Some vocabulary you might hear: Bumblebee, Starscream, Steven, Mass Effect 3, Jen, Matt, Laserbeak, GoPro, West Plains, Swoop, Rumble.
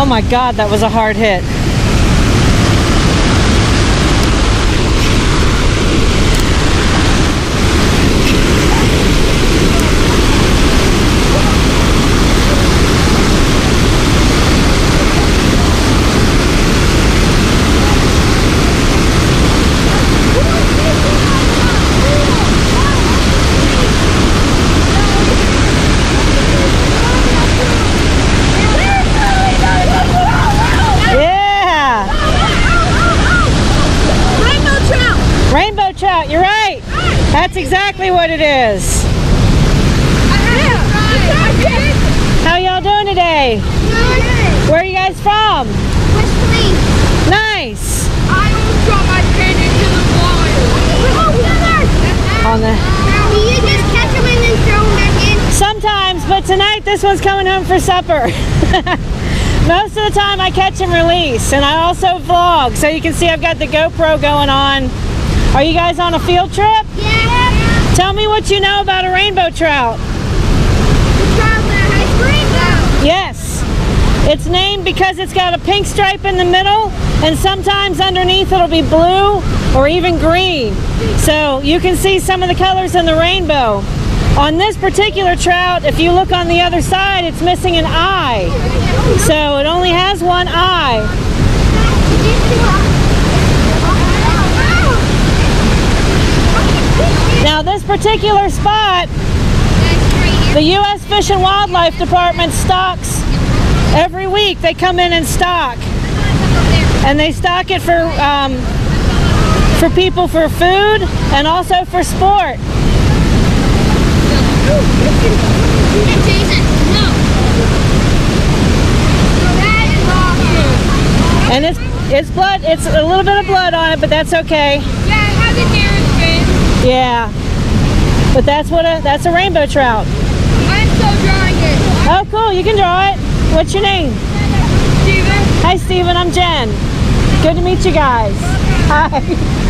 Oh my God, that was a hard hit. That's exactly what it is. How y'all doing today? Good. Where are you guys from? West Plains. Nice. I almost dropped my kid into the water. On the. Do you just catch them and then throw them back in? Sometimes, but tonight this one's coming home for supper. Most of the time I catch and release, and I also vlog, so you can see I've got the GoPro going on. Are you guys on a field trip? Yeah. Tell me what you know about a rainbow trout. The trout that has rainbow. Yes. It's named because it's got a pink stripe in the middle, and sometimes underneath it'll be blue or even green. So you can see some of the colors in the rainbow. On this particular trout, if you look on the other side, it's missing an eye. So it only has one eye. Now this particular spot, the U.S. Fish and Wildlife Department stocks every week. They come in and stock, and they stock it for people for food and also for sport. And it's blood. It's a little bit of blood on it, but that's okay. Yeah, but that's what that's a rainbow trout. I'm still drawing it. Oh, cool! You can draw it. What's your name? Steven. Hi, Steven. I'm Jen. Good to meet you guys. Hi.